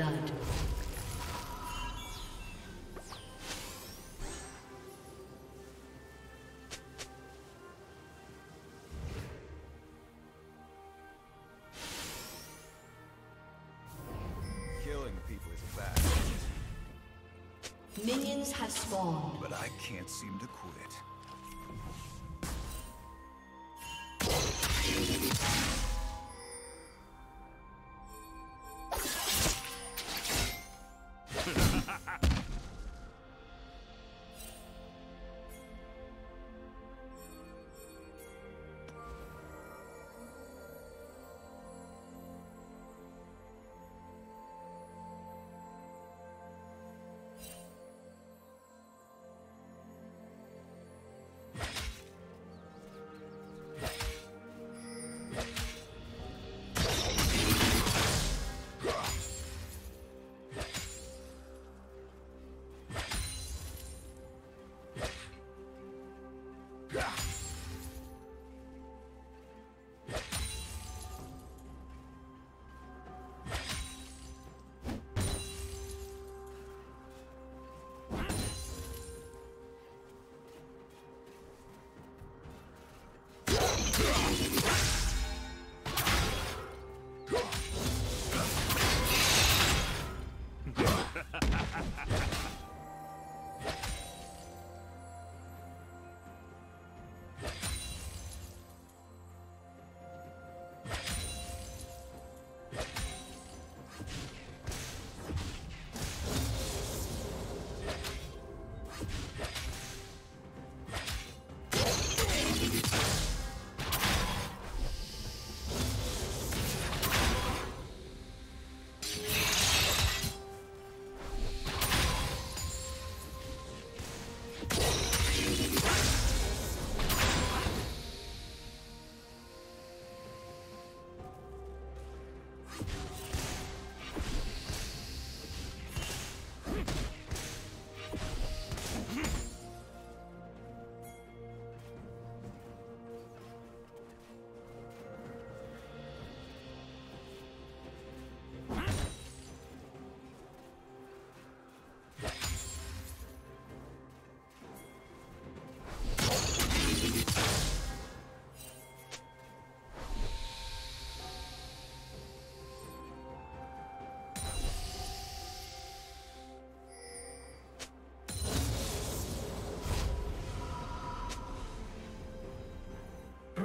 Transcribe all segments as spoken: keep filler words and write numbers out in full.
blood. Killing people is bad. Minions have spawned. But I can't seem to quit.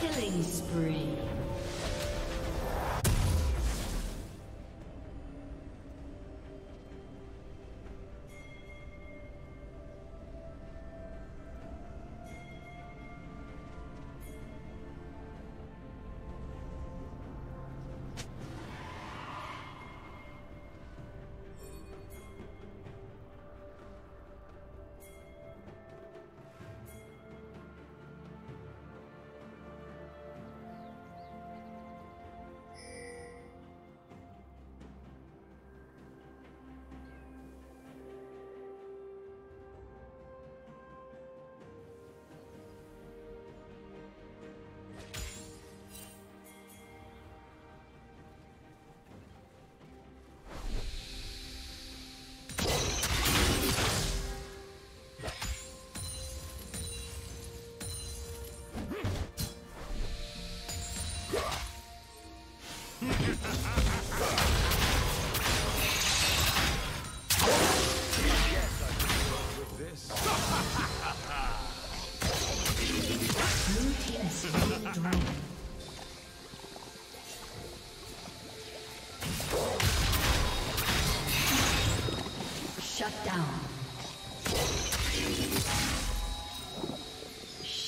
Killing spree.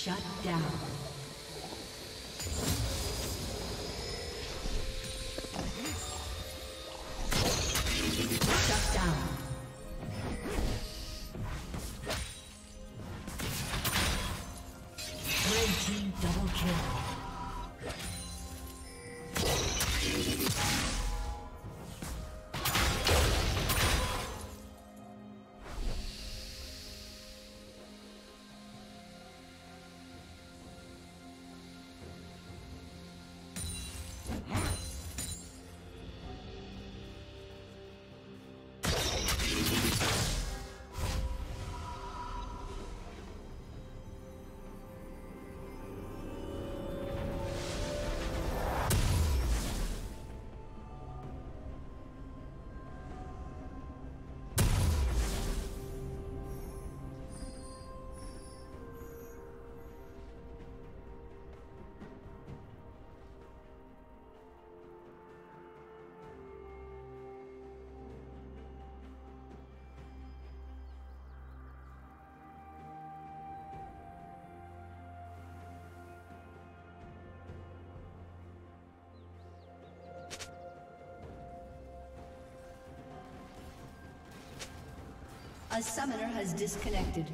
Shut down. Shut down. Red team double kill. A summoner has disconnected.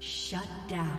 Shut down.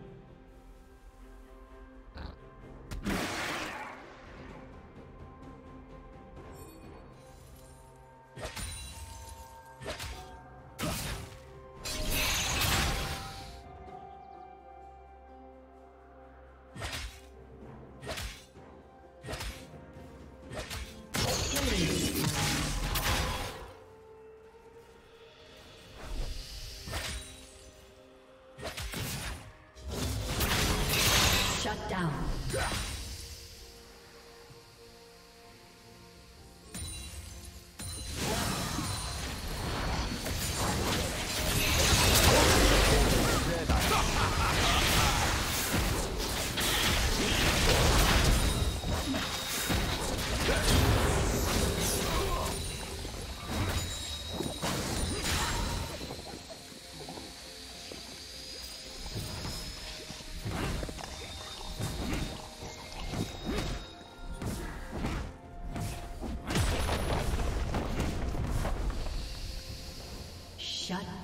Shut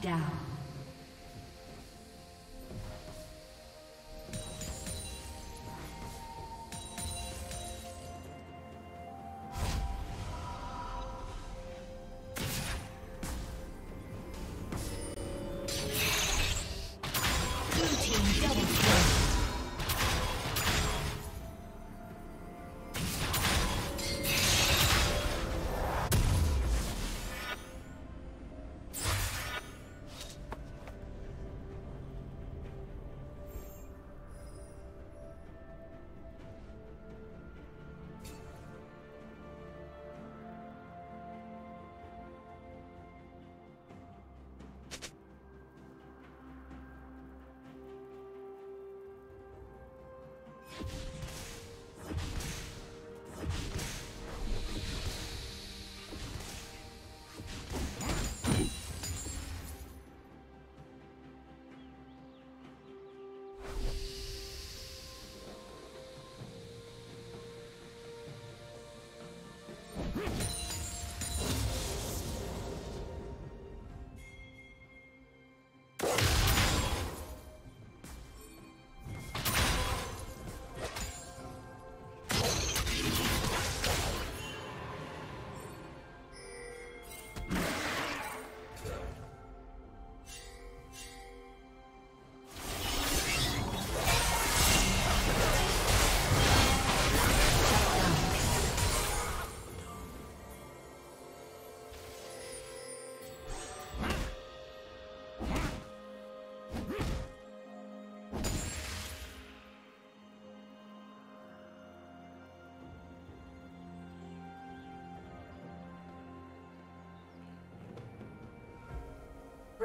down.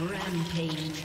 Rampage.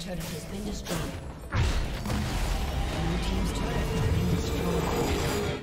Turret has been destroyed. Blue team's turret has been destroyed.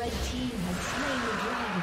Red team has slain the dragon.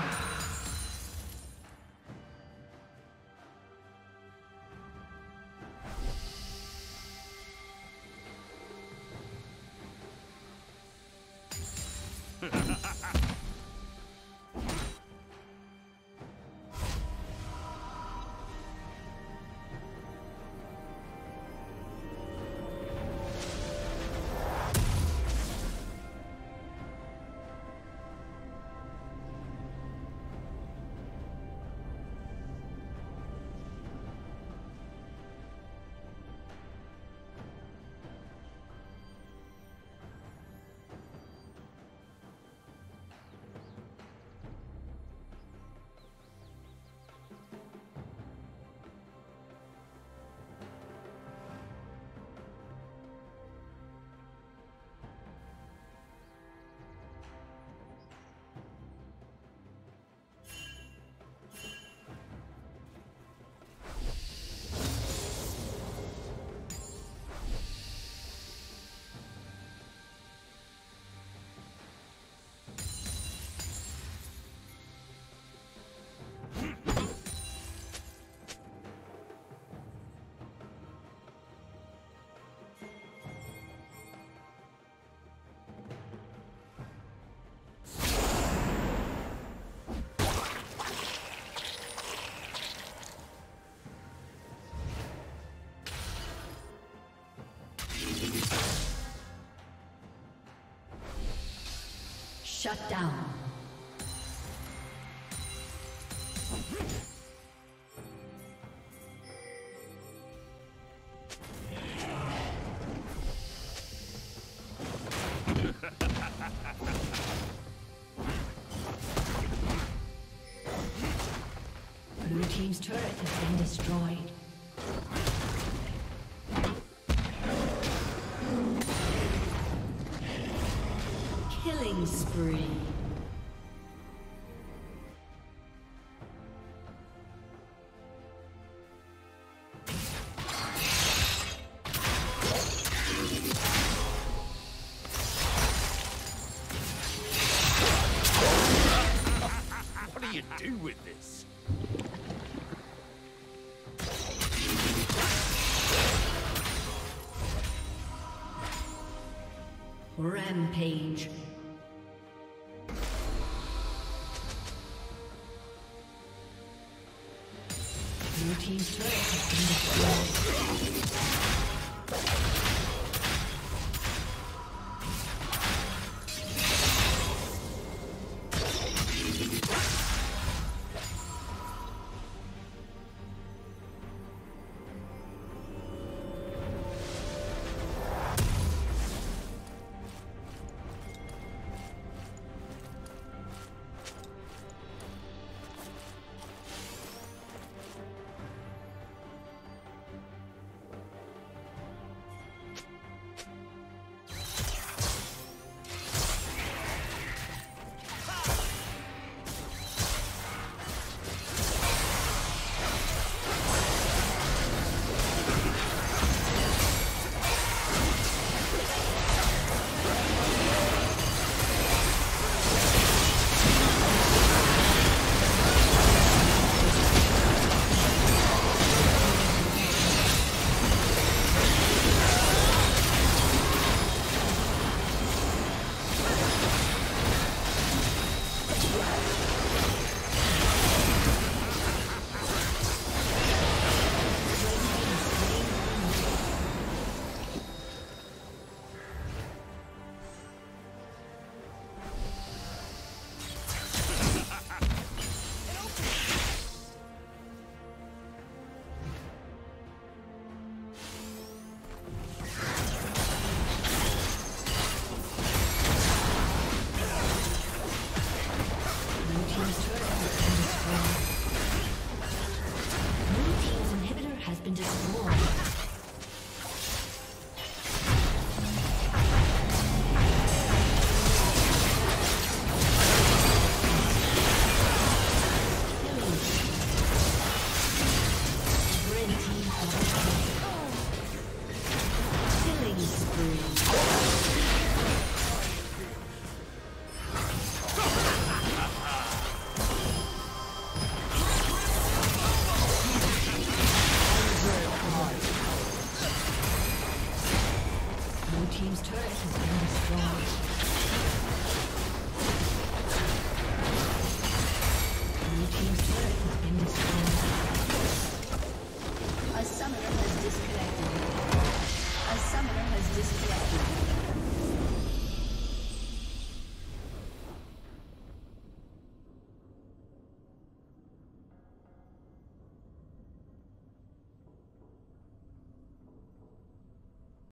Shut down. Blue team's turret has been destroyed. Spree. What do you do with this? Rampage. Team's turret has been destroyed. has disconnected.